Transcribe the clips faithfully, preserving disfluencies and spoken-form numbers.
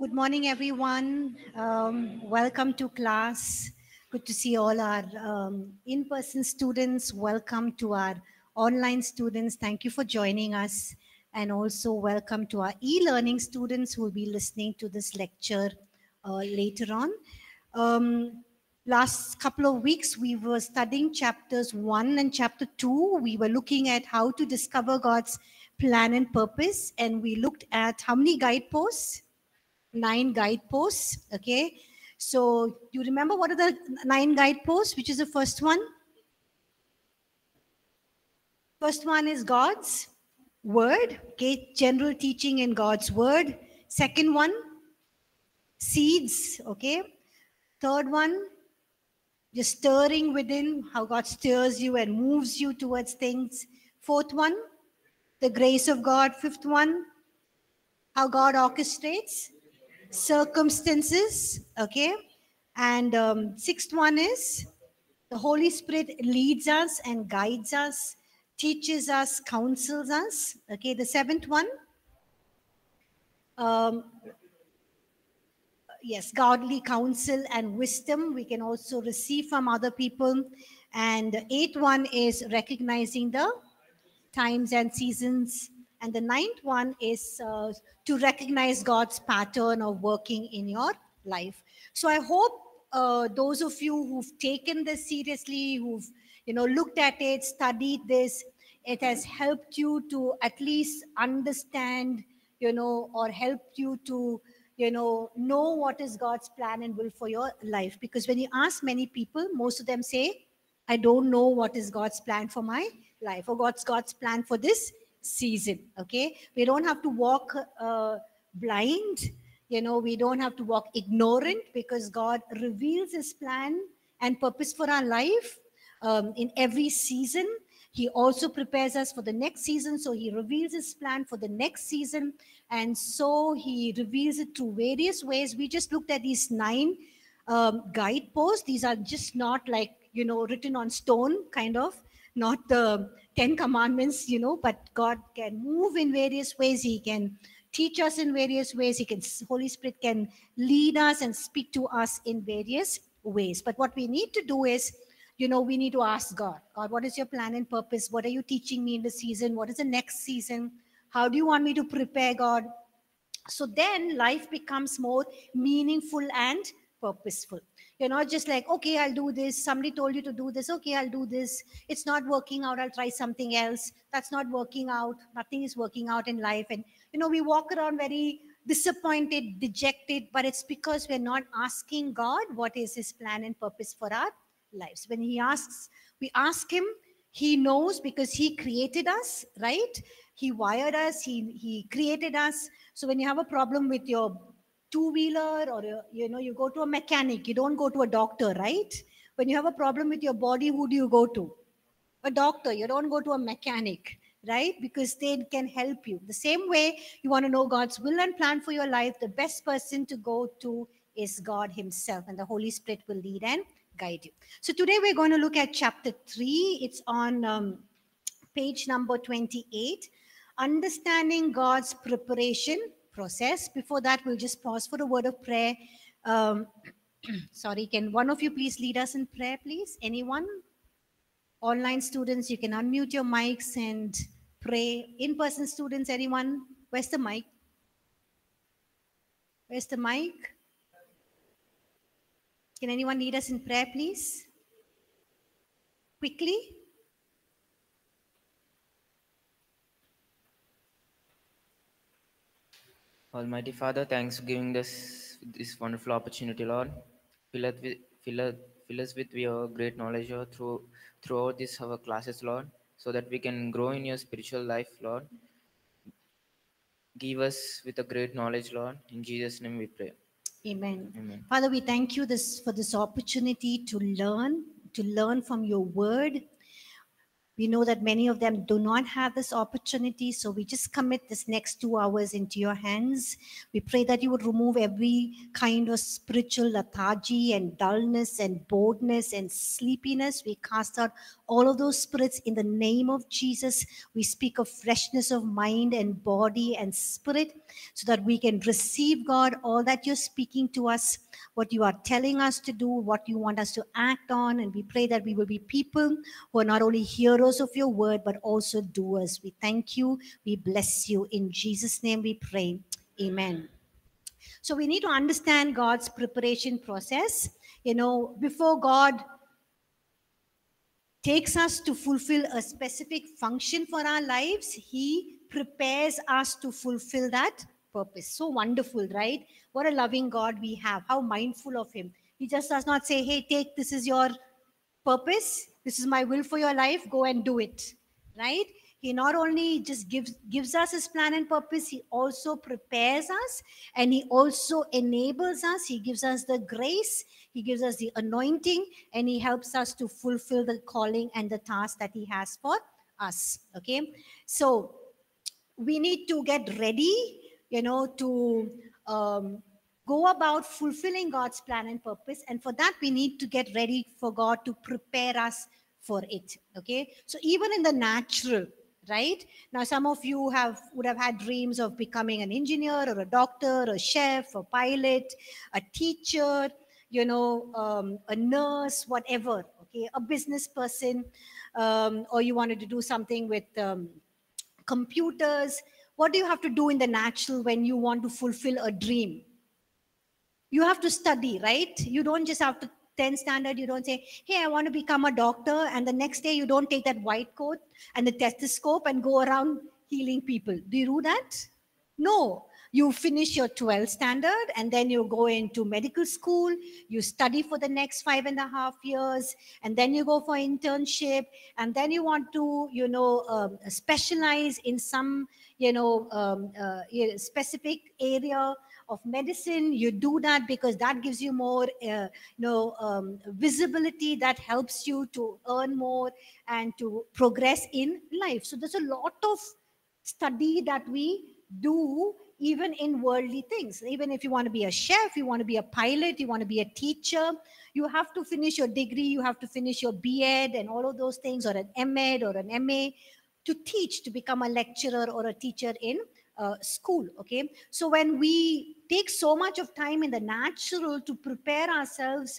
Good morning, everyone. Um, welcome to class. Good to see all our um, in-person students. Welcome to our online students. Thank you for joining us. And also welcome to our e-learning students who will be listening to this lecture uh, later on. Um, last couple of weeks, we were studying chapters one and chapter two. We were looking at how to discover God's plan and purpose. And we looked at how many guideposts? Nine guideposts, okay? So you remember what are the nine guideposts? Which is the first one? First one is God's Word, okay? General teaching in God's Word. Second one, seeds, okay? Third one, just stirring within, how God stirs you and moves you towards things. Fourth one, the grace of God. Fifth one, how God orchestrates circumstances, okay? And um, sixth one is the Holy Spirit leads us and guides us, teaches us, counsels us, okay? The seventh one, um, yes, godly counsel and wisdom we can also receive from other people. And the eighth one is recognizing the times and seasons. And the ninth one is uh, to recognize God's pattern of working in your life. So I hope uh, those of you who've taken this seriously, who've you know looked at it, studied this, it has helped you to at least understand, you know, or helped you to you know know what is God's plan and will for your life. Because when you ask many people, most of them say, "I don't know what is God's plan for my life," or "What's God's plan for this season?" Okay, we don't have to walk uh, blind, you know, we don't have to walk ignorant, because God reveals his plan and purpose for our life um, in every season. He also prepares us for the next season, so he reveals his plan for the next season, and so he reveals it through various ways. We just looked at these nine um, guideposts. These are just not like, you know, written on stone, kind of, not the Ten Commandments, you know, but God can move in various ways. He can teach us in various ways. He can, Holy Spirit can lead us and speak to us in various ways. But what we need to do is, you know, we need to ask God, God, what is your plan and purpose? What are you teaching me in the season? What is the next season? How do you want me to prepare, God? So then life becomes more meaningful and purposeful. You're not just like, okay, I'll do this. Somebody told you to do this. Okay, I'll do this. It's not working out. I'll try something else. That's not working out. Nothing is working out in life. And, you know, we walk around very disappointed, dejected, but it's because we're not asking God what is his plan and purpose for our lives. When he asks, we ask him, he knows, because he created us, right? He wired us. He, he created us. So when you have a problem with your two-wheeler, or you know, you go to a mechanic, you don't go to a doctor, right? When you have a problem with your body, who do you go to? A doctor. You don't go to a mechanic, right? Because they can help you. The same way, you want to know God's will and plan for your life, the best person to go to is God himself, and the Holy Spirit will lead and guide you. So today we're going to look at chapter three. It's on um, page number twenty-eight, Understanding God's Preparation Process. Before that, we'll just pause for a word of prayer. Um, sorry, can one of you please lead us in prayer, please? Anyone? Online students, you can unmute your mics and pray. In-person students, anyone? Where's the mic? Where's the mic? Can anyone lead us in prayer, please? Quickly. Almighty Father, thanks for giving us this wonderful opportunity, Lord. Fill us with, fill us, fill us with your great knowledge, Lord, through, throughout these our classes, Lord, so that we can grow in your spiritual life, Lord. Give us with a great knowledge, Lord. In Jesus' name we pray. Amen. Amen. Father, we thank you this for this opportunity to learn, to learn from your word. We know that many of them do not have this opportunity, so we just commit this next two hours into your hands. We pray that you would remove every kind of spiritual lethargy and dullness and boredness and sleepiness. We cast out all of those spirits, in the name of Jesus, we speak of freshness of mind and body and spirit, so that we can receive, God, all that you're speaking to us, what you are telling us to do, what you want us to act on. And we pray that we will be people who are not only hearers of your word, but also doers. We thank you. We bless you. In Jesus' name we pray. Amen. So we need to understand God's preparation process. You know, before God takes us to fulfill a specific function for our lives, he prepares us to fulfill that purpose. So wonderful, right? What a loving God we have. How mindful of him. He just does not say, hey, take, this is your purpose. This is my will for your life. Go and do it, right? He not only just gives, gives us his plan and purpose, he also prepares us, and he also enables us. He gives us the grace, he gives us the anointing, and he helps us to fulfill the calling and the task that he has for us, okay? So we need to get ready, you know, to um, go about fulfilling God's plan and purpose. And for that, we need to get ready for God to prepare us for it, okay? So even in the natural, right? Now, some of you have would have had dreams of becoming an engineer or a doctor, a chef, a pilot, a teacher, you know, um, a nurse, whatever, okay, a business person, um, or you wanted to do something with um, computers. What do you have to do in the natural when you want to fulfill a dream? You have to study, right? You don't just have to tenth standard, you don't say, hey, I want to become a doctor, and the next day you don't take that white coat and the stethoscope and go around healing people. Do you do that? No. You finish your twelfth standard, and then you go into medical school, you study for the next five and a half years, and then you go for internship, and then you want to, you know, um, specialize in some, you know, um, uh, specific area of medicine. You do that because that gives you more, uh, you know, um, visibility, that helps you to earn more and to progress in life. So there's a lot of study that we do, even in worldly things. Even if you want to be a chef, you want to be a pilot, you want to be a teacher, you have to finish your degree, you have to finish your B Ed and all of those things, or an M Ed or an M A to teach, to become a lecturer or a teacher in Uh, school, okay? So when we take so much of time in the natural to prepare ourselves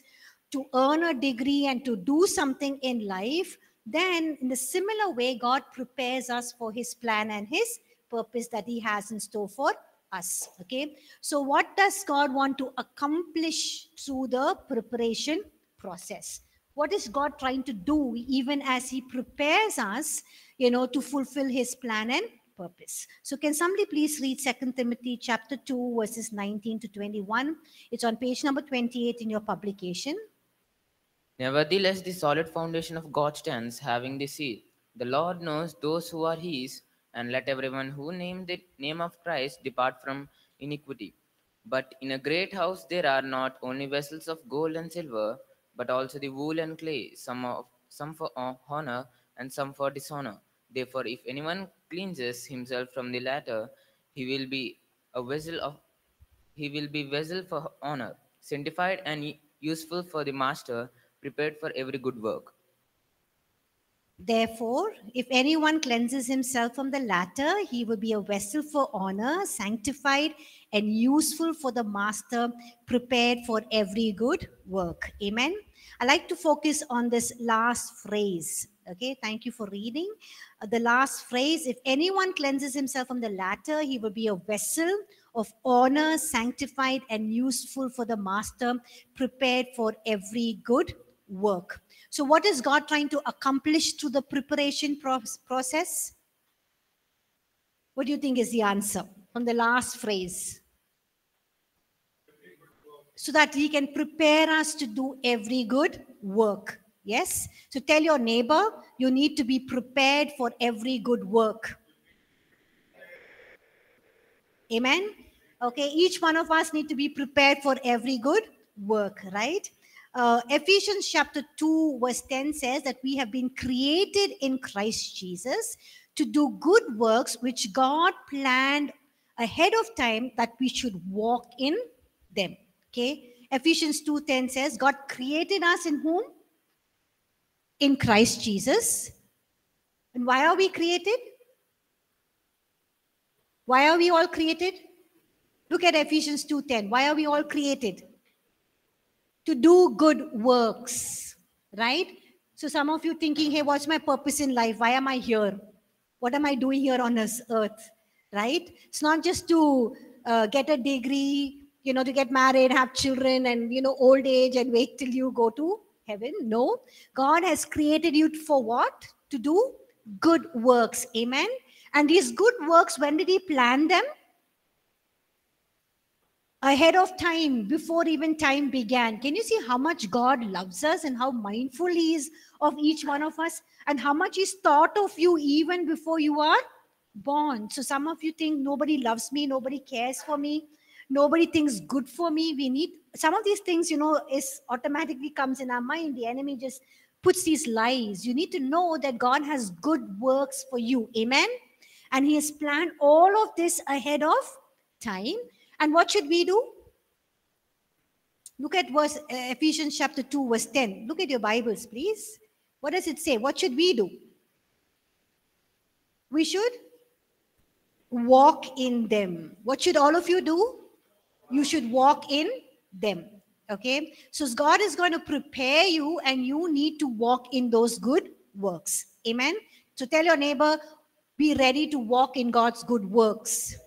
to earn a degree and to do something in life, then in the similar way, God prepares us for his plan and his purpose that he has in store for us, okay? So what does God want to accomplish through the preparation process? What is God trying to do even as he prepares us, you know, to fulfill his plan and purpose? So can somebody please read Second Timothy chapter two, verses nineteen to twenty-one? It's on page number twenty-eight in your publication. Nevertheless, the solid foundation of God stands, having this seal. The Lord knows those who are his, and let everyone who names the name of Christ depart from iniquity. But in a great house there are not only vessels of gold and silver, but also the wool and clay, some, of, some for honor and some for dishonor. Therefore, if anyone cleanses himself from the latter, he will be a vessel of, he will be vessel for honor, sanctified and useful for the master, prepared for every good work. Therefore, if anyone cleanses himself from the latter, he will be a vessel for honor, sanctified and useful for the master, prepared for every good work. Amen. I like to focus on this last phrase. Okay, thank you for reading. Uh, the last phrase, if anyone cleanses himself from the latter, he will be a vessel of honor, sanctified and useful for the master, prepared for every good work. So what is God trying to accomplish through the preparation pro- process? What do you think is the answer from the last phrase? So that he can prepare us to do every good work. Yes? So tell your neighbor, you need to be prepared for every good work. Amen? Okay, each one of us need to be prepared for every good work, right? Uh, Ephesians chapter two verse ten says that we have been created in Christ Jesus to do good works which God planned ahead of time that we should walk in them. Okay? Ephesians two ten says, God created us in whom? in Christ Jesus. And why are we created? Why are we all created? Look at Ephesians two ten. Why are we all created? To do good works, right? So some of you thinking, hey, what's my purpose in life? Why am I here? What am I doing here on this earth, right? It's not just to uh, get a degree, you know, to get married, have children, and, you know, old age and wait till you go to heaven. No, God has created you for what? To do good works, amen? And these good works, when did he plan them? Ahead of time, before even time began. Can you see how much God loves us and how mindful he is of each one of us and how much he's thought of you even before you are born? So some of you think nobody loves me, nobody cares for me, nobody thinks good for me. We need some of these things, you know, is automatically comes in our mind. The enemy just puts these lies. You need to know that God has good works for you. Amen. And he has planned all of this ahead of time. And what should we do? Look at verse, uh, Ephesians chapter two, verse ten. Look at your Bibles, please. What does it say? What should we do? We should walk in them. What should all of you do? You should walk in them. Okay? So God is going to prepare you and you need to walk in those good works. Amen? So tell your neighbor, be ready to walk in God's good works.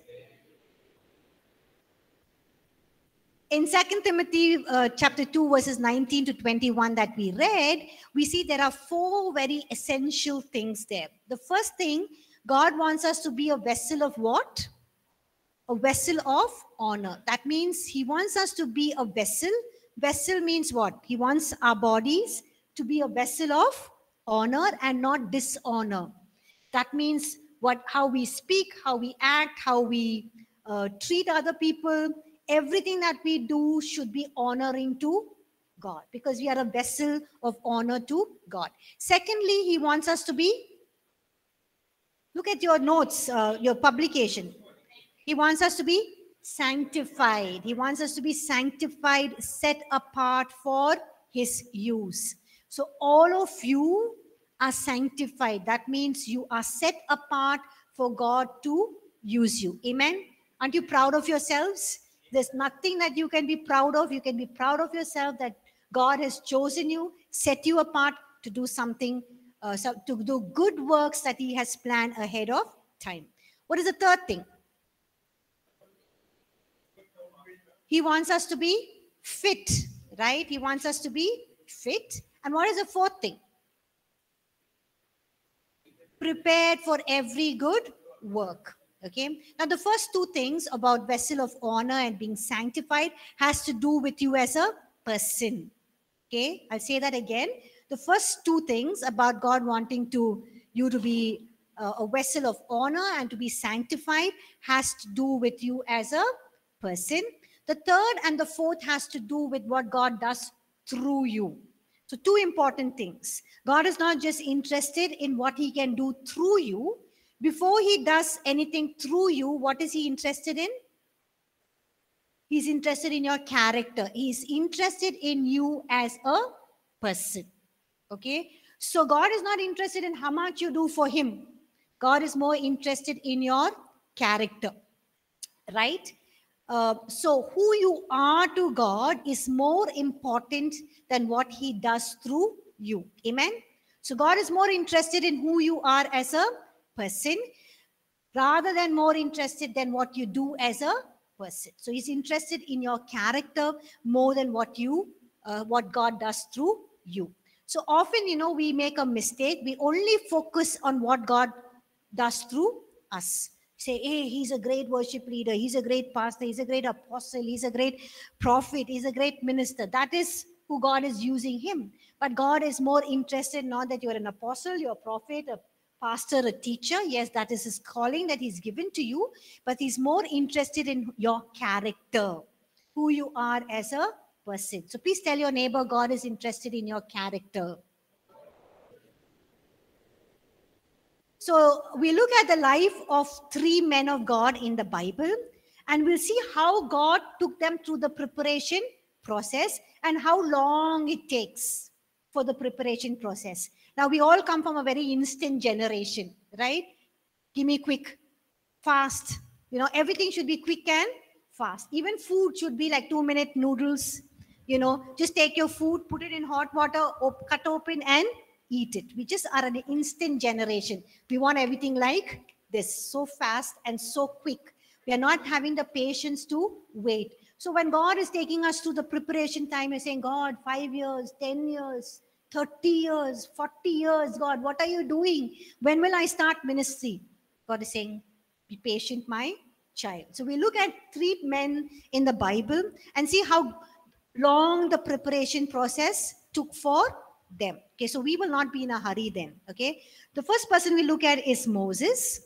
In Second Timothy uh, chapter two, verses nineteen to twenty-one that we read, we see there are four very essential things there. The first thing, God wants us to be a vessel of what? A vessel of honor. That means he wants us to be a vessel. Vessel means what? He wants our bodies to be a vessel of honor and not dishonor. That means what? How we speak, how we act, how we uh, treat other people. Everything that we do should be honoring to God because we are a vessel of honor to God. Secondly, he wants us to be, look at your notes, uh, your publication. He wants us to be sanctified. He wants us to be sanctified, set apart for his use. So all of you are sanctified. That means you are set apart for God to use you. Amen? Aren't you proud of yourselves? There's nothing that you can be proud of. You can be proud of yourself that God has chosen you, set you apart to do something, uh, so to do good works that he has planned ahead of time. What is the third thing? He wants us to be fit, right? He wants us to be fit. And what is the fourth thing? Prepared for every good work. Okay. Now, the first two things about vessel of honor and being sanctified has to do with you as a person. Okay. I'll say that again. The first two things about God wanting to you to be uh, a vessel of honor and to be sanctified has to do with you as a person. The third and the fourth has to do with what God does through you. So two important things. God is not just interested in what he can do through you. Before he does anything through you, what is he interested in? He's interested in your character. He's interested in you as a person. Okay? So God is not interested in how much you do for him. God is more interested in your character. Right? Uh, so who you are to God is more important than what he does through you. Amen? So God is more interested in who you are as a person rather than more interested than what you do as a person. So he's interested in your character more than what you, uh, what God does through you. So often, you know, we make a mistake. We only focus on what God does through us. Say, hey, he's a great worship leader. He's a great pastor. He's a great apostle. He's a great prophet. He's a great minister. That is who God is using him. But God is more interested not that you're an apostle, you're a prophet, a pastor, a teacher. Yes, that is his calling that he's given to you, but he's more interested in your character, who you are as a person. So please tell your neighbor, God is interested in your character. So we look at the life of three men of God in the Bible, and we'll see how God took them through the preparation process and how long it takes for the preparation process. Now, we all come from a very instant generation, right? Give me quick, fast. You know, everything should be quick and fast. Even food should be like two-minute noodles. You know, just take your food, put it in hot water, op- cut open and eat it. We just are an instant generation. We want everything like this, so fast and so quick. We are not having the patience to wait. So when God is taking us through the preparation time, you're saying, God, five years, ten years, thirty years, forty years, God, what are you doing? When will I start ministry? God is saying, be patient, my child. So we look at three men in the Bible and see how long the preparation process took for them. Okay, so we will not be in a hurry then. Okay, the first person we look at is Moses.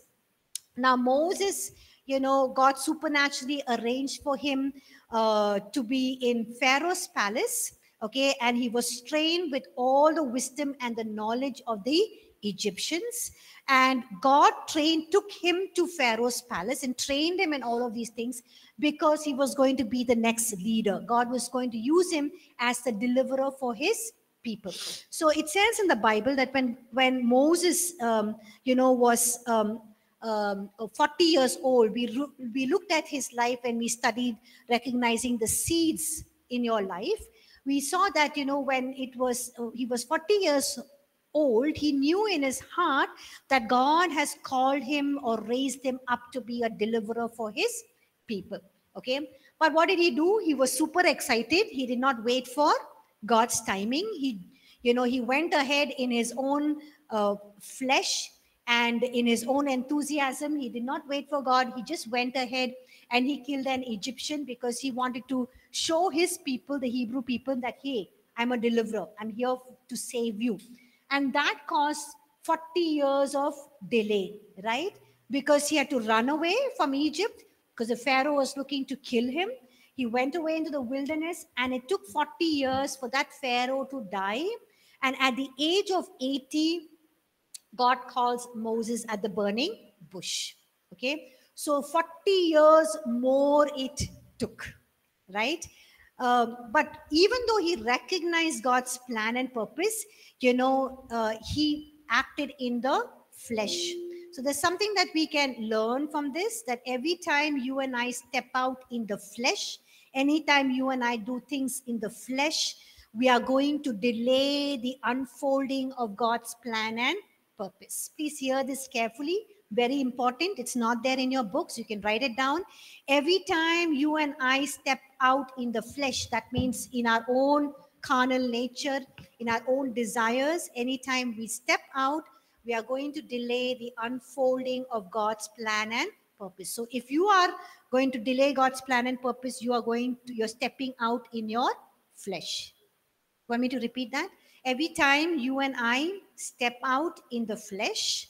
Now Moses, you know, God supernaturally arranged for him uh, to be in Pharaoh's palace. Okay, and he was trained with all the wisdom and the knowledge of the Egyptians. And God trained, took him to Pharaoh's palace and trained him in all of these things because he was going to be the next leader. God was going to use him as the deliverer for his people. So it says in the Bible that when, when Moses, um, you know, was um, um, forty years old, we, we looked at his life and we studied recognizing the seeds in your life. We saw that, you know, when it was, he was forty years old, he knew in his heart that God has called him or raised him up to be a deliverer for his people. Okay. But what did he do? He was super excited. He did not wait for God's timing. He, you know, he went ahead in his own uh, flesh and in his own enthusiasm. He did not wait for God. He just went ahead and he killed an Egyptian because he wanted to show his people, the Hebrew people, that, hey, I'm a deliverer. I'm here to save you. And that caused forty years of delay, right? Because he had to run away from Egypt because the Pharaoh was looking to kill him. He went away into the wilderness and it took forty years for that Pharaoh to die. And at the age of eighty, God calls Moses at the burning bush, okay? So forty years more it took, right? Uh, but even though he recognized God's plan and purpose, you know, uh, he acted in the flesh. So there's something that we can learn from this, that every time you and I step out in the flesh, anytime you and I do things in the flesh, we are going to delay the unfolding of God's plan and purpose. Please hear this carefully. Very important. It's not there in your books. You can write it down. Every time you and I step out in the flesh, that means in our own carnal nature, in our own desires, anytime we step out, we are going to delay the unfolding of God's plan and purpose. So if you are going to delay God's plan and purpose, you are going to, you're stepping out in your flesh. Want me to repeat that? Every time you and I step out in the flesh,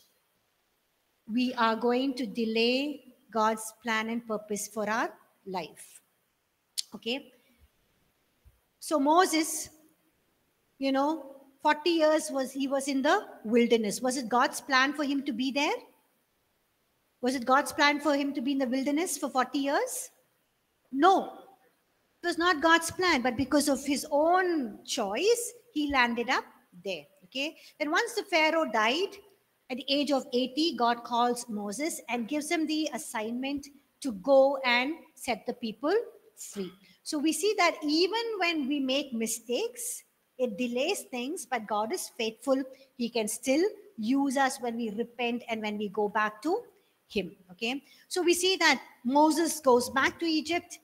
we are going to delay God's plan and purpose for our life. Okay. So Moses, you know, forty years was he was in the wilderness. Was it God's plan for him to be there? Was it God's plan for him to be in the wilderness for forty years? No, it was not God's plan, but because of his own choice, he landed up there. Okay. Then once the Pharaoh died, at the age of eighty, God calls Moses and gives him the assignment to go and set the people free. So we see that even when we make mistakes, it delays things, but God is faithful. He can still use us when we repent and when we go back to him. Okay. So we see that Moses goes back to Egypt,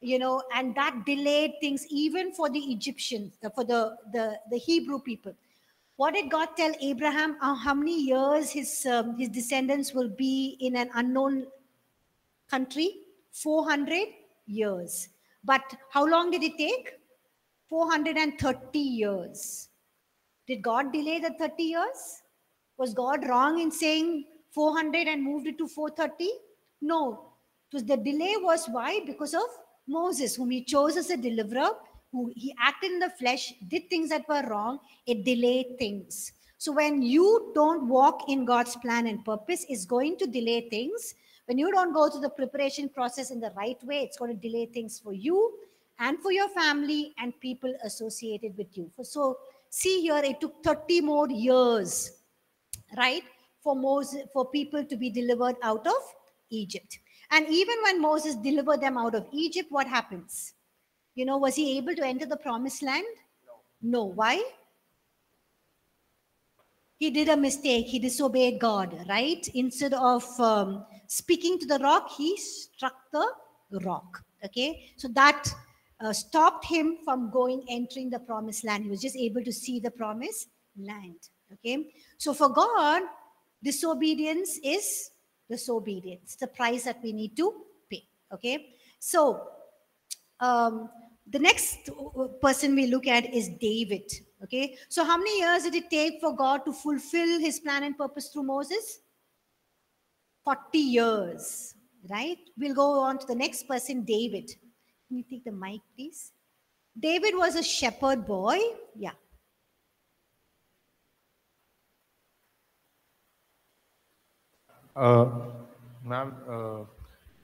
you know, and that delayed things even for the Egyptians, for the, the, the Hebrew people. What did God tell Abraham? Uh, how many years his, um, his descendants will be in an unknown country? four hundred years. But how long did it take? four hundred thirty years. Did God delay the thirty years? Was God wrong in saying four hundred and moved it to four thirty? No. It was, the delay was why? Because of Moses, whom he chose as a deliverer. Who he acted in the flesh, did things that were wrong, it delayed things. So when you don't walk in God's plan and purpose, it's going to delay things. When you don't go through the preparation process in the right way, it's going to delay things for you and for your family and people associated with you. So See here, it took thirty more years, right, for Moses, for people to be delivered out of Egypt. And even when Moses delivered them out of Egypt, what happens? You know, was he able to enter the promised land? No. No. Why? He did a mistake. He disobeyed God, right? Instead of um, speaking to the rock, he struck the rock, okay? So that uh, stopped him from going, entering the promised land. He was just able to see the promised land, okay? So for God, disobedience is disobedience, the price that we need to pay, okay? So um, the next person we look at is David. Okay, so how many years did it take for God to fulfill his plan and purpose through Moses? forty years, right? We'll go on to the next person, David. Can you take the mic, please? David was a shepherd boy. Yeah. Uh, ma'am, uh,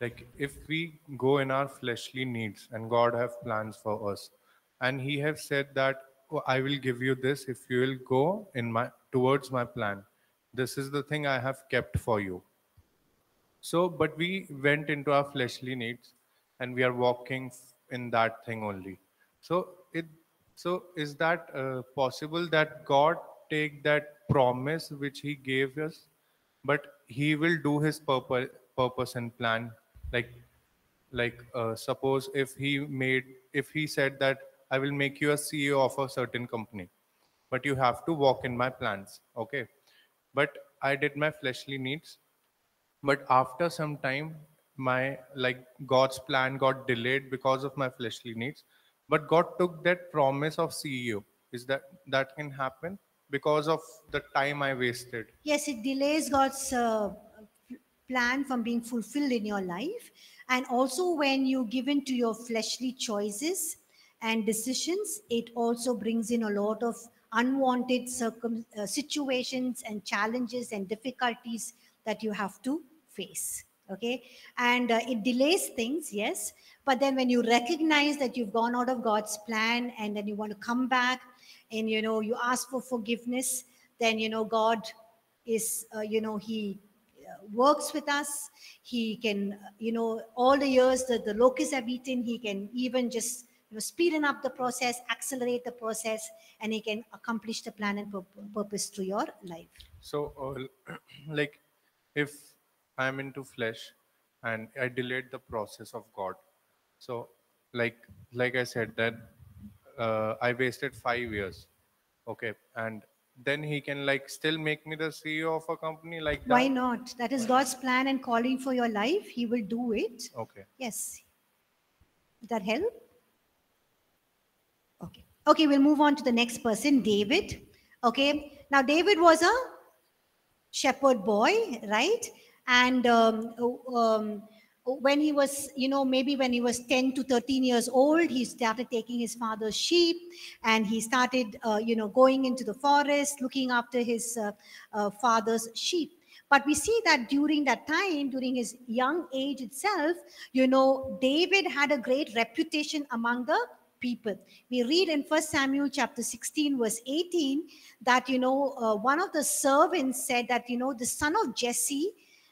like if we go in our fleshly needs and God have plans for us and he have said that, I will give you this if you will go in my towards my plan. This is the thing I have kept for you. So, but we went into our fleshly needs and we are walking in that thing only. So, it so is that uh, possible that God take that promise which he gave us, but he will do his purpose, purpose and plan. Like, like uh, suppose if he made, if he said that, I will make you a C E O of a certain company, but you have to walk in my plans. Okay. But I did my fleshly needs, but after some time, my like God's plan got delayed because of my fleshly needs, but God took that promise of C E O. Is that, that can happen because of the time I wasted? Yes, it delays God's uh, plan from being fulfilled in your life. And also when you give in to your fleshly choices and decisions, it also brings in a lot of unwanted circum uh, situations and challenges and difficulties that you have to face, okay? And uh, it delays things, yes, but then when you recognize that you've gone out of God's plan and then you want to come back and, you know, you ask for forgiveness, then, you know, God is, uh, you know, he works with us. He can, you know, all the years that the locusts have eaten, he can even just speeding up the process, accelerate the process, and he can accomplish the plan and purpose through your life. So, uh, like, if I'm into flesh and I delayed the process of God, so like, like I said that uh, I wasted five years, okay, and then he can like still make me the C E O of a company like that. Why not? That is God's plan and calling for your life. He will do it. Okay. Yes. Did that help? Okay. Okay, we'll move on to the next person, David. Okay, now David was a shepherd boy, right? And um, um, when he was, you know, maybe when he was ten to thirteen years old, he started taking his father's sheep and he started, uh, you know, going into the forest, looking after his uh, uh, father's sheep. But we see that during that time, during his young age itself, you know, David had a great reputation among the people. We read in First Samuel chapter sixteen verse eighteen that, you know, uh, one of the servants said that, you know, the son of Jesse,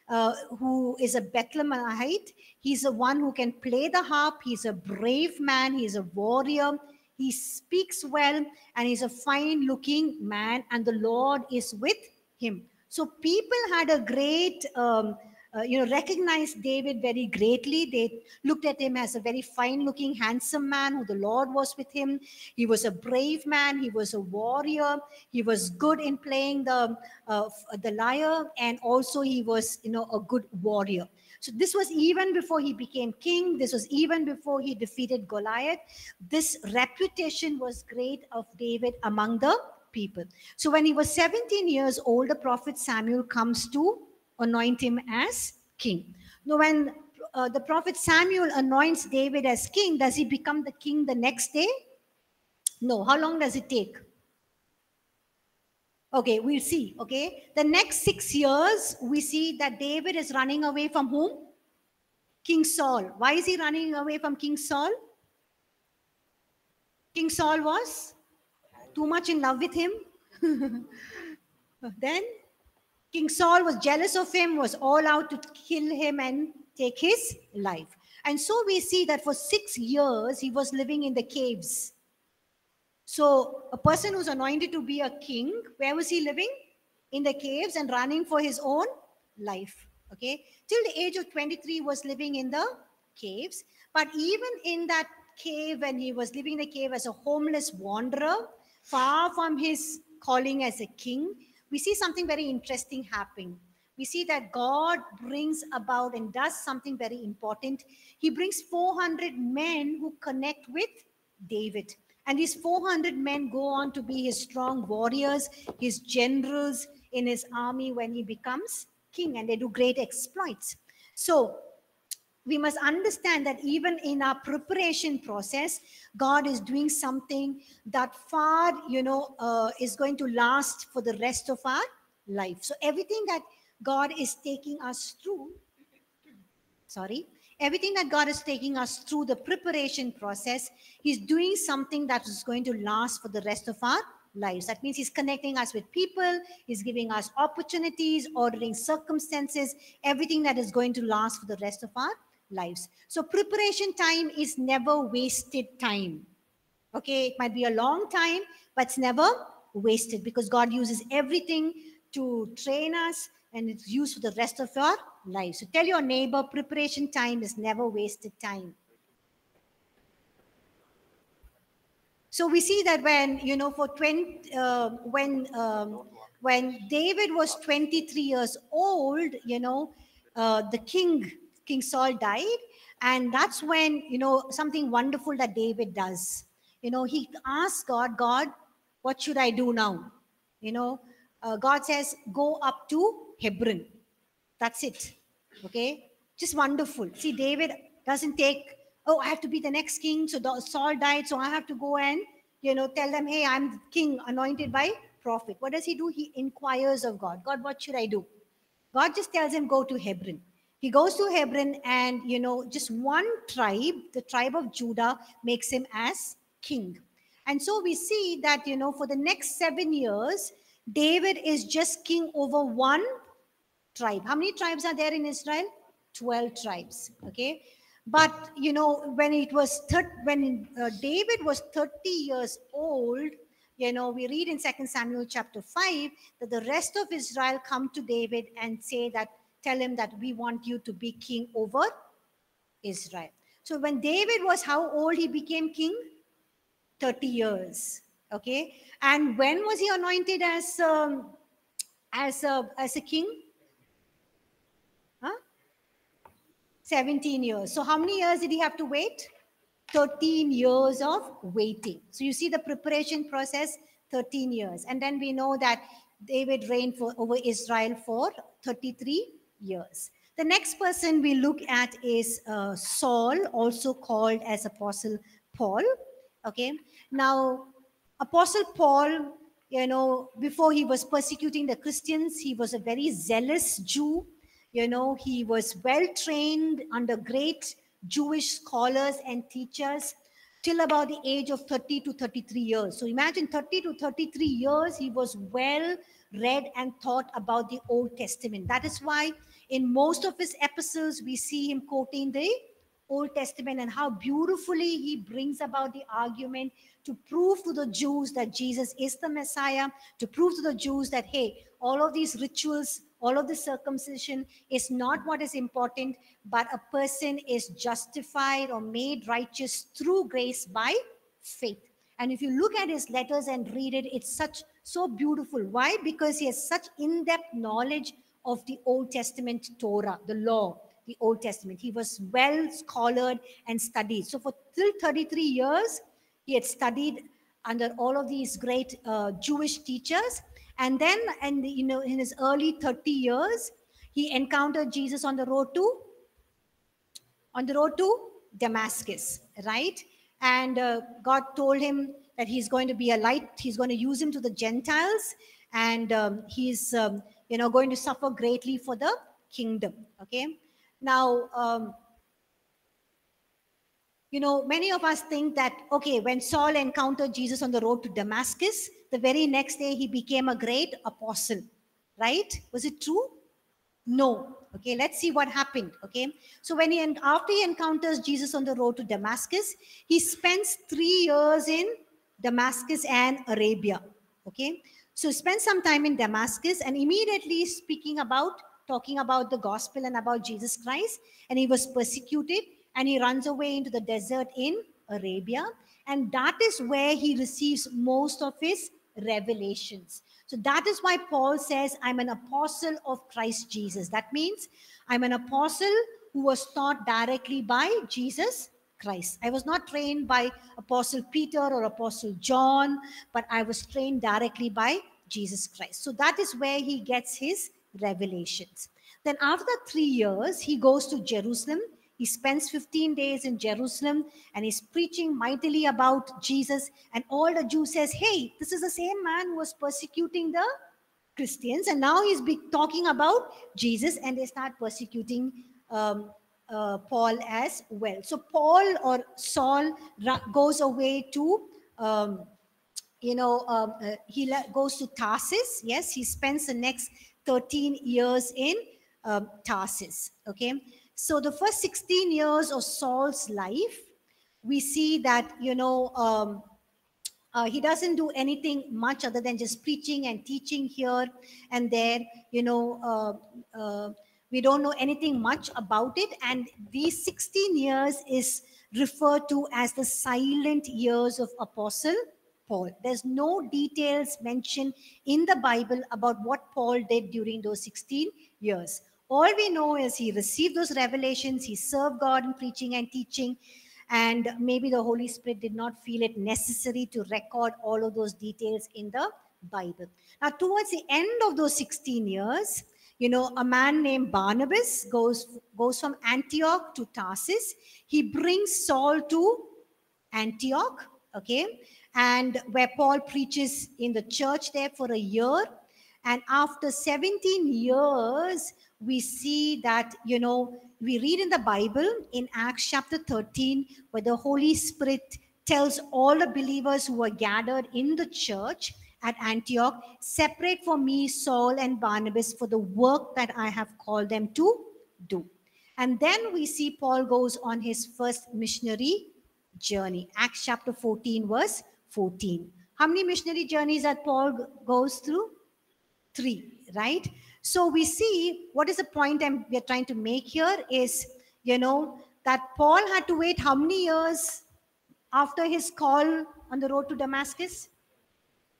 uh, who is a Bethlehemite, he's the one who can play the harp, he's a brave man, he's a warrior, he speaks well, and he's a fine looking man, and the Lord is with him. So people had a great um, Uh, you know, recognized David very greatly. They looked at him as a very fine-looking, handsome man who the Lord was with him. He was a brave man. He was a warrior. He was good in playing the, uh, the lyre, and also he was, you know, a good warrior. So this was even before he became king. This was even before he defeated Goliath. This reputation was great of David among the people. So when he was seventeen years old, the prophet Samuel comes to anoint him as king. Now, when uh, the prophet Samuel anoints David as king, does he become the king the next day? No. How long does it take? Okay, we'll see. Okay, the next six years, we see that David is running away from whom? King Saul. Why is he running away from King Saul? King Saul was too much in love with him. Then King Saul was jealous of him, was all out to kill him and take his life. And so we see that for six years, he was living in the caves. So a person who's anointed to be a king, where was he living? In the caves and running for his own life. Okay. Till the age of twenty-three was living in the caves. But even in that cave, when he was living in the cave as a homeless wanderer, far from his calling as a king, we see something very interesting happening. We see that God brings about and does something very important. He brings four hundred men who connect with David. And these four hundred men go on to be his strong warriors, his generals in his army when he becomes king, and they do great exploits. So we must understand that even in our preparation process, God is doing something that far, you know, uh, is going to last for the rest of our life. So everything that God is taking us through, sorry, everything that God is taking us through the preparation process, he's doing something that is going to last for the rest of our lives. That means he's connecting us with people, he's giving us opportunities, ordering circumstances, everything that is going to last for the rest of our lives. So preparation time is never wasted time. Okay, it might be a long time, but it's never wasted because God uses everything to train us, and it's used for the rest of your life. So tell your neighbor, preparation time is never wasted time. So we see that when, you know, for twenty, uh, when um, when David was twenty-three years old, you know, uh, the king, King Saul died. And that's when, you know, something wonderful that David does. You know, he asks God, God, what should I do now? You know, uh, God says, go up to Hebron. That's it. Okay. Just wonderful. See, David doesn't take, oh, I have to be the next king. So Saul died. So I have to go and, you know, tell them, hey, I'm king anointed by prophet. What does he do? He inquires of God. God, what should I do? God just tells him, go to Hebron. He goes to Hebron and, you know, just one tribe, the tribe of Judah, makes him as king. And so we see that, you know, for the next seven years, David is just king over one tribe. How many tribes are there in Israel? twelve tribes. Okay. But, you know, when it was, when uh, David was thirty years old, you know, we read in Second Samuel chapter five that the rest of Israel come to David and say that, tell him that we want you to be king over Israel. So when David was how old he became king? thirty years. Okay. And when was he anointed as, um, as, a, as a king? seventeen years. So how many years did he have to wait? thirteen years of waiting. So you see the preparation process, thirteen years. And then we know that David reigned for, over Israel for thirty-three years. The next person we look at is uh, Saul, also called as Apostle Paul. Okay. Now, Apostle Paul, you know, before he was persecuting the Christians, he was a very zealous Jew. You know, he was well-trained under great Jewish scholars and teachers till about the age of thirty to thirty-three years. So imagine thirty to thirty-three years, he was well-read and thought about the Old Testament. That is why in most of his epistles, we see him quoting the Old Testament and how beautifully he brings about the argument to prove to the Jews that Jesus is the Messiah, to prove to the Jews that, hey, all of these rituals, all of the circumcision is not what is important, but a person is justified or made righteous through grace by faith. And if you look at his letters and read it, it's such so beautiful. Why? Because he has such in-depth knowledge of the Old Testament Torah, the law, the Old Testament. He was well scholared and studied. So for till thirty-three years, he had studied under all of these great uh, Jewish teachers. And then, and you know, in his early thirty years, he encountered Jesus on the road to, on the road to Damascus, right? And uh, God told him that he's going to be a light. He's going to use him to the Gentiles, and um, he's, um, you know, going to suffer greatly for the kingdom. Okay. Now, um, you know, many of us think that, okay, when Saul encountered Jesus on the road to Damascus, the very next day he became a great apostle, right? Was it true? No. Okay, let's see what happened. Okay, so when he, after he encounters Jesus on the road to Damascus, he spends three years in Damascus and Arabia. Okay, so spend some time in Damascus and immediately speaking about, talking about the gospel and about Jesus Christ. And he was persecuted and he runs away into the desert in Arabia. And that is where he receives most of his revelations. So that is why Paul says, I'm an apostle of Christ Jesus. That means I'm an apostle who was taught directly by Jesus Christ. I was not trained by Apostle Peter or Apostle John, but I was trained directly by Jesus Christ. So that is where he gets his revelations. Then after three years, he goes to Jerusalem. He spends fifteen days in Jerusalem and he's preaching mightily about Jesus. And all the Jews says, hey, this is the same man who was persecuting the Christians. And now he's be talking about Jesus and they start persecuting um, uh, Paul as well. So Paul or Saul goes away to, um, you know, um, uh, he goes to Tarsus. Yes, he spends the next thirteen years in um, Tarsus. Okay. So the first sixteen years of Saul's life, we see that, you know, um, uh, he doesn't do anything much other than just preaching and teaching here and there. You know, uh, uh, we don't know anything much about it. And these sixteen years is referred to as the silent years of Apostle Paul. There's no details mentioned in the Bible about what Paul did during those sixteen years. All we know is he received those revelations, he served God in preaching and teaching, and maybe the Holy Spirit did not feel it necessary to record all of those details in the Bible. Now, towards the end of those sixteen years, you know, a man named Barnabas goes, goes from Antioch to Tarsus. He brings Saul to Antioch, okay, and where Paul preaches in the church there for a year. And after seventeen years, we see that, you know, we read in the Bible in Acts chapter thirteen, where the Holy Spirit tells all the believers who were gathered in the church at Antioch, separate for me Saul and Barnabas for the work that I have called them to do. And then we see Paul goes on his first missionary journey, Acts chapter fourteen, verse fourteen. How many missionary journeys that Paul goes through? Three, right? So we see what is the point I'm, we're trying to make here is, you know, that Paul had to wait how many years after his call on the road to Damascus?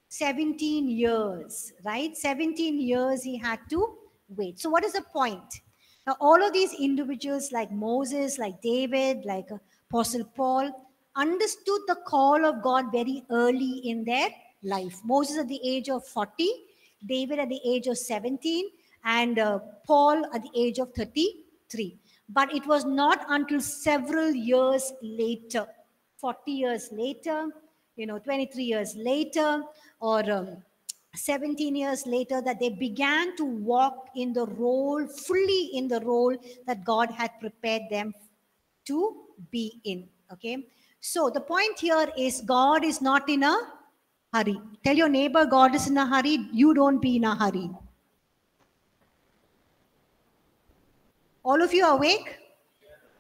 seventeen years, right? seventeen years he had to wait. So what is the point? Now, all of these individuals like Moses, like David, like Apostle Paul, understood the call of God very early in their life. Moses at the age of forty, David at the age of seventeen, and uh, Paul at the age of thirty-three. But it was not until several years later, forty years later, you know, twenty-three years later, or um, seventeen years later, that they began to walk in the role, fully in the role that God had prepared them to be in. Okay. So the point here is God is not in a hurry. Tell your neighbor, God is in a hurry. You don't be in a hurry. All of you awake?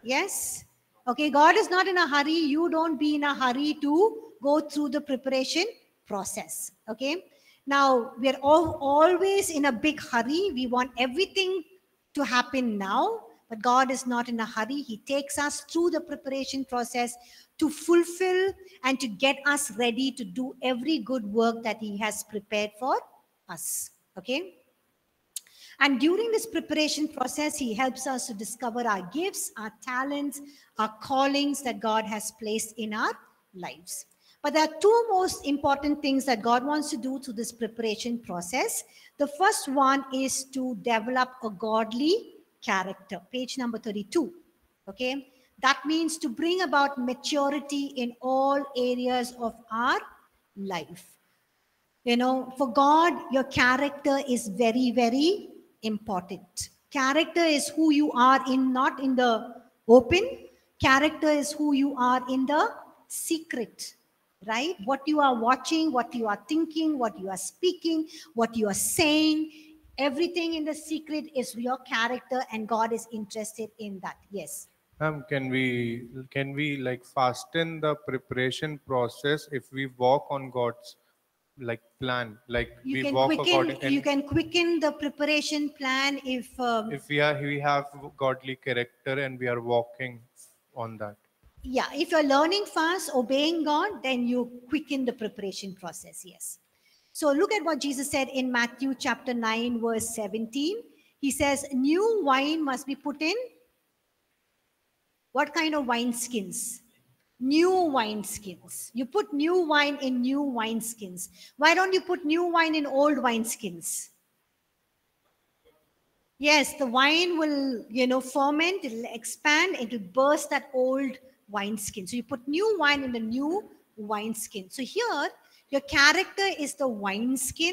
Yes? Okay, God is not in a hurry. You don't be in a hurry to go through the preparation process. Okay? Now, we are all, always in a big hurry. We want everything to happen now. But God is not in a hurry. He takes us through the preparation process to fulfill and to get us ready to do every good work that he has prepared for us. Okay? And during this preparation process, he helps us to discover our gifts, our talents, our callings that God has placed in our lives. But there are two most important things that God wants to do through this preparation process. The first one is to develop a godly character, page number thirty-two. Okay, that means to bring about maturity in all areas of our life. You know, for God, your character is very, very important. Character is who you are in, not in the open. Character is who you are in the secret, right? What you are watching, what you are thinking, what you are speaking, what you are saying, everything in the secret is your character, and God is interested in that. Yes. Um, can we can we like fasten the preparation process if we walk on God's like plan? Like you we walk quicken, according. You can quicken the preparation plan if um, if we are we have godly character and we are walking on that. Yeah, if you're learning fast, obeying God, then you quicken the preparation process, yes. So look at what Jesus said in Matthew chapter nine, verse seventeen. He says, new wine must be put in what kind of wineskins? New wineskins. You put new wine in new wineskins. Why don't you put new wine in old wineskins? Yes, the wine will, you know, ferment, it will expand, it will burst that old wineskin. So you put new wine in the new wineskin. So here, your character is the wineskin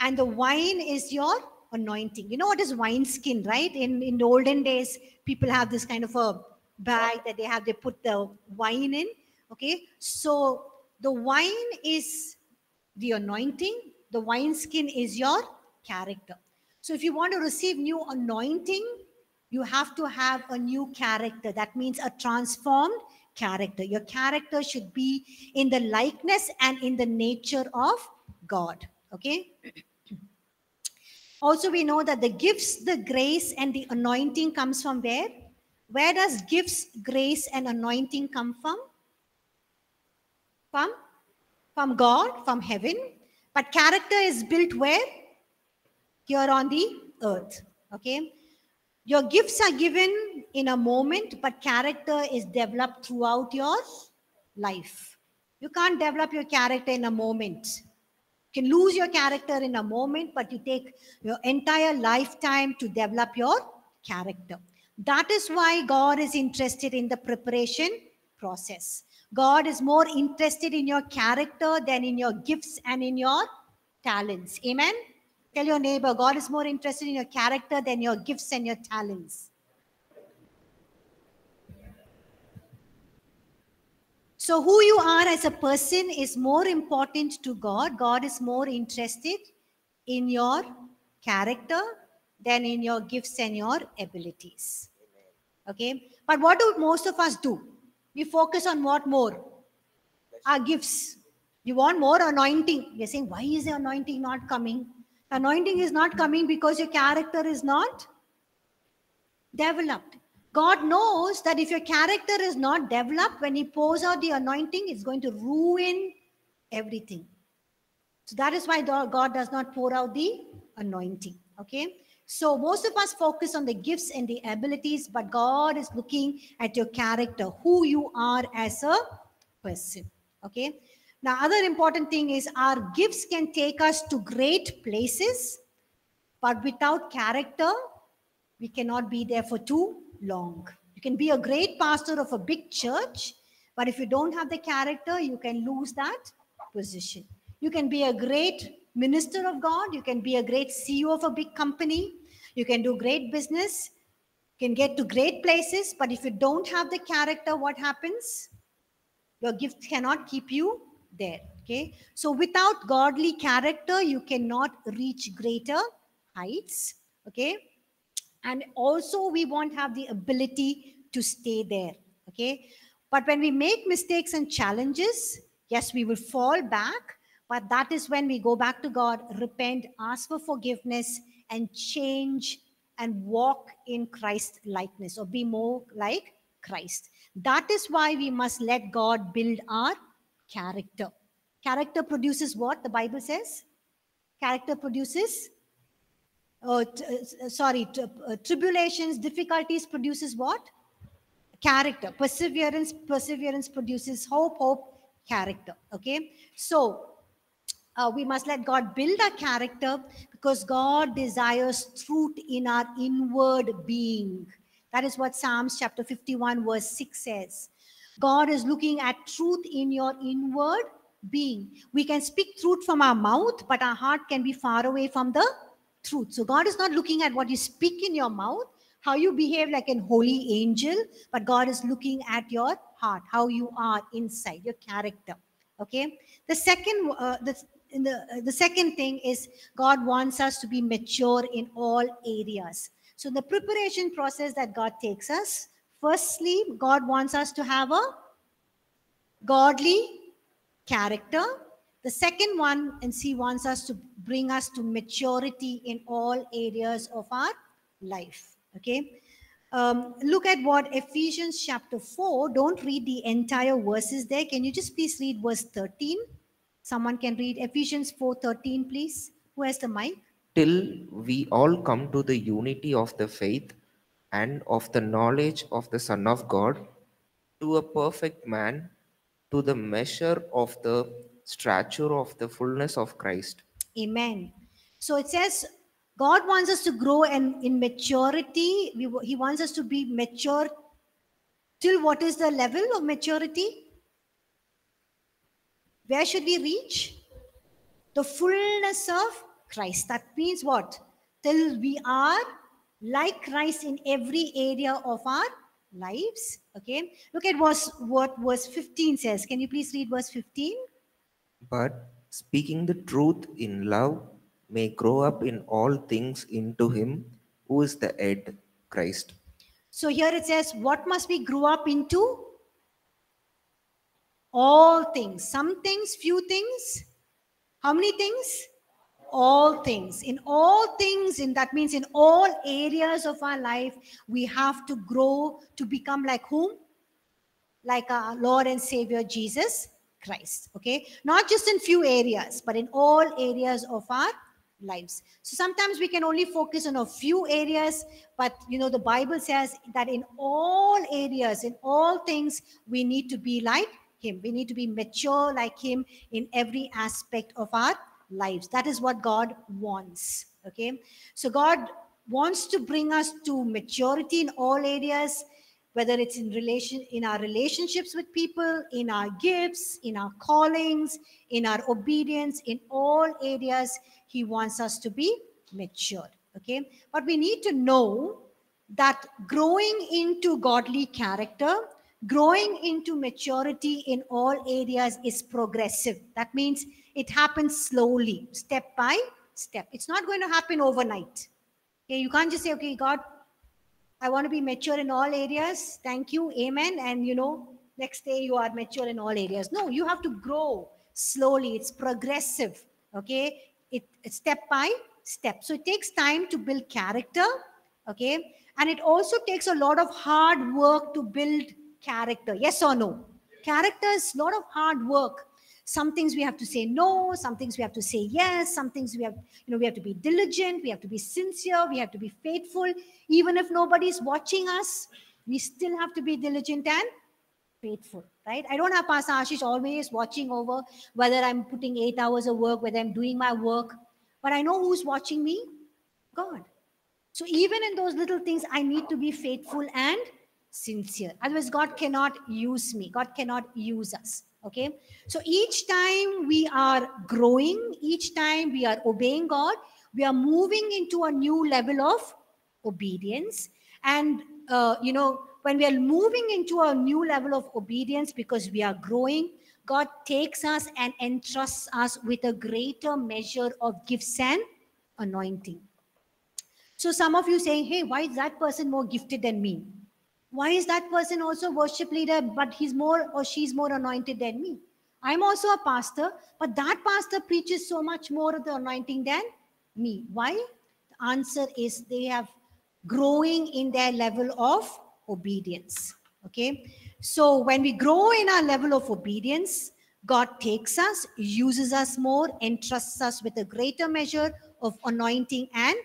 and the wine is your anointing. You know what is wineskin, right? In, in the olden days, people have this kind of a bag that they have, they put the wine in, okay? So the wine is the anointing, the wineskin is your character. So if you want to receive new anointing, you have to have a new character. That means a transformed character. Your character should be in the likeness and in the nature of God. Okay? Also, we know that the gifts, the grace, and the anointing comes from where? Where does gifts, grace, and anointing come from? From? From God, from heaven. But character is built where? Here on the earth, okay? Your gifts are given in a moment, but character is developed throughout your life. You can't develop your character in a moment. You can lose your character in a moment, but you take your entire lifetime to develop your character. That is why God is interested in the preparation process. God is more interested in your character than in your gifts and in your talents. Amen? Tell your neighbor, God is more interested in your character than your gifts and your talents. So who you are as a person is more important to God. God is more interested in your character than in your gifts and your abilities. Okay? But what do most of us do? We focus on what more? Our gifts. You want more anointing. You're saying, why is the anointing not coming? Anointing is not coming because your character is not developed. God knows that if your character is not developed, when He pours out the anointing, it's going to ruin everything. So that is why God does not pour out the anointing. Okay? So most of us focus on the gifts and the abilities, but God is looking at your character, who you are as a person. Okay? Now, other important thing is our gifts can take us to great places, but without character, we cannot be there for too long. You can be a great pastor of a big church, but if you don't have the character, you can lose that position. You can be a great minister of God. You can be a great C E O of a big company. You can do great business. You can get to great places, but if you don't have the character, what happens? Your gift cannot keep you there, okay? So without godly character, you cannot reach greater heights, okay? And also we won't have the ability to stay there, okay? But when we make mistakes and challenges, yes, we will fall back, but that is when we go back to God, repent, ask for forgiveness, and change and walk in Christ's likeness or be more like Christ. That is why we must let God build our character. Character produces what? The Bible says character produces uh, uh, sorry tri uh, tribulations, difficulties produces what? Character. Perseverance, perseverance produces hope, hope character. Okay, so uh, we must let God build our character because God desires truth in our inward being. That is what Psalms chapter fifty-one verse six says. God is looking at truth in your inward being. We can speak truth from our mouth, but our heart can be far away from the truth. So God is not looking at what you speak in your mouth. how you behave like an holy angel, but God is looking at your heart, how you are inside, your character. Okay. The second, uh, the in the uh, the second thing is God wants us to be mature in all areas. So the preparation process that God takes us. Firstly, God wants us to have a godly character. The second one, and He wants us to bring us to maturity in all areas of our life. Okay. Um, look at what Ephesians chapter four. Don't read the entire verses there. Can you just please read verse thirteen? Someone can read Ephesians four thirteen, please. Who has the mic? Till we all come to the unity of the faith and of the knowledge of the Son of God, to a perfect man, to the measure of the stature of the fullness of Christ. Amen. So it says God wants us to grow and in maturity. We, he wants us to be mature till what is the level of maturity? Where should we reach? The fullness of Christ. That means what? Till we are like Christ in every area of our lives. Okay. Look at what, what verse fifteen says. Can you please read verse fifteen? But speaking the truth in love may grow up in all things into Him who is the head, Christ. So here it says, what must we grow up into? All things. Some things, few things. How many things? All things. In all things, in that means in all areas of our life, we have to grow to become like whom? Like our Lord and Savior Jesus Christ. Okay. Not just in few areas, but in all areas of our lives. So sometimes we can only focus on a few areas, but you know, the Bible says that in all areas, in all things, we need to be like Him. We need to be mature like Him in every aspect of our lives. That is what God wants. Okay. So God wants to bring us to maturity in all areas, whether it's in relation, in our relationships with people, in our gifts, in our callings, in our obedience, in all areas, He wants us to be mature. Okay. But we need to know that growing into godly character, growing into maturity in all areas is progressive. That means it happens slowly, step by step. It's not going to happen overnight. Okay. You can't just say, okay, God, I want to be mature in all areas. Thank you. Amen. And you know, next day you are mature in all areas. No, you have to grow slowly. It's progressive. Okay. It, it's step by step. So it takes time to build character. Okay. And it also takes a lot of hard work to build character. Yes or no? Character is a lot of hard work. Some things we have to say no, some things we have to say yes, some things we have, you know, we have to be diligent, we have to be sincere, we have to be faithful. Even if nobody's watching us, we still have to be diligent and faithful, right? I don't have Pastor Ashish always watching over whether I'm putting eight hours of work, whether I'm doing my work, but I know who's watching me, God. So even in those little things, I need to be faithful and sincere. Otherwise, God cannot use me. God cannot use us. Okay, so each time we are growing, each time we are obeying God, we are moving into a new level of obedience. And, uh, you know, when we are moving into a new level of obedience because we are growing, God takes us and entrusts us with a greater measure of gifts and anointing. So some of you saying, hey, why is that person more gifted than me? Why is that person also worship leader, but he's more or she's more anointed than me? I'm also a pastor, but that pastor preaches so much more of the anointing than me. Why? The answer is they have growing in their level of obedience. Okay. So when we grow in our level of obedience, God takes us, uses us more, entrusts us with a greater measure of anointing and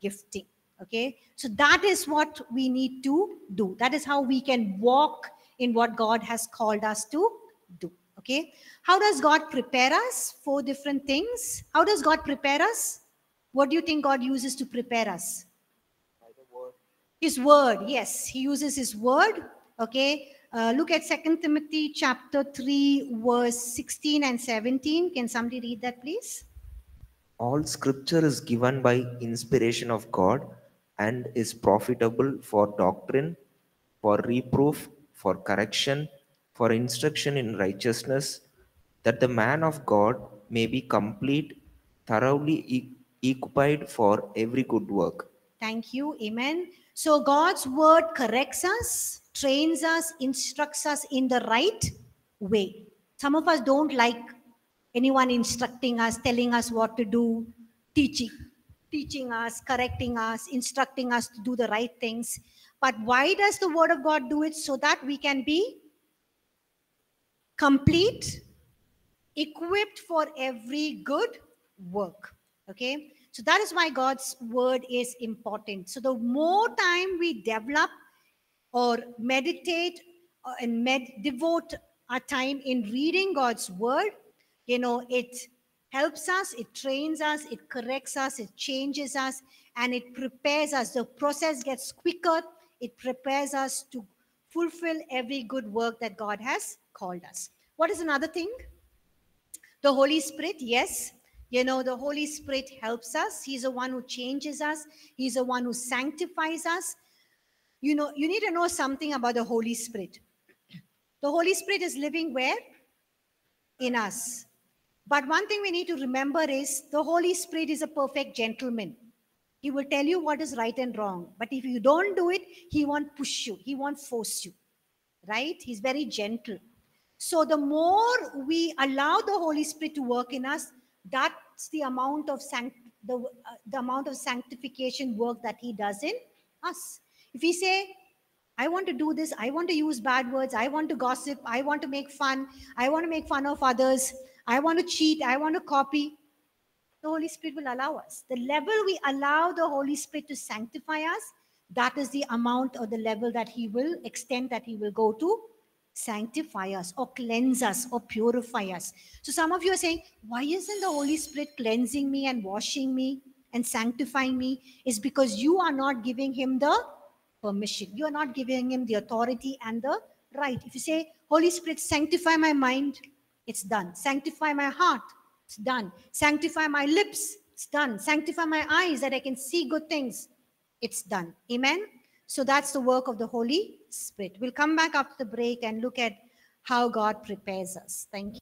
gifting. Okay, so that is what we need to do. That is how we can walk in what God has called us to do. Okay, how does God prepare us? Four different things. How does God prepare us? What do you think God uses to prepare us? By the word. His word. Yes, He uses His word. Okay, uh, look at Second Timothy chapter three, verse sixteen and seventeen. Can somebody read that, please? All scripture is given by inspiration of God and is profitable for doctrine, for reproof, for correction, for instruction in righteousness, that the man of God may be complete, thoroughly equipped for every good work. Thank you. Amen. So God's word corrects us, trains us, instructs us in the right way. Some of us don't like anyone instructing us, telling us what to do, teaching, teaching us, correcting us, instructing us to do the right things. But why does the word of God do it? So that we can be complete, equipped for every good work. Okay? So that is why God's word is important. So the more time we develop or meditate or, and med devote our time in reading God's word, you know, it helps us, it trains us, it corrects us, it changes us, and it prepares us. The process gets quicker. It prepares us to fulfill every good work that God has called us. What is another thing? The Holy Spirit, yes. You know, the Holy Spirit helps us. He's the one who changes us. He's the one who sanctifies us. You know, you need to know something about the Holy Spirit. The Holy Spirit is living where? In us. But one thing we need to remember is the Holy Spirit is a perfect gentleman. He will tell you what is right and wrong. But if you don't do it, he won't push you. He won't force you. Right? He's very gentle. So the more we allow the Holy Spirit to work in us, that's the amount of sanct the, uh, the amount of sanctification work that he does in us. If we say, I want to do this, I want to use bad words, I want to gossip, I want to make fun, I want to make fun of others, I want to cheat, I want to copy, the Holy Spirit will allow us. The level we allow the Holy Spirit to sanctify us, that is the amount or the level that he will extend, that he will go to sanctify us or cleanse us or purify us. So some of you are saying, why isn't the Holy Spirit cleansing me and washing me and sanctifying me? It's because you are not giving him the permission. You are not giving him the authority and the right. If you say, Holy Spirit, sanctify my mind, it's done. Sanctify my heart, it's done. Sanctify my lips, it's done. Sanctify my eyes that I can see good things, it's done. Amen. So that's the work of the Holy Spirit. We'll come back after the break and look at how God prepares us. Thank you.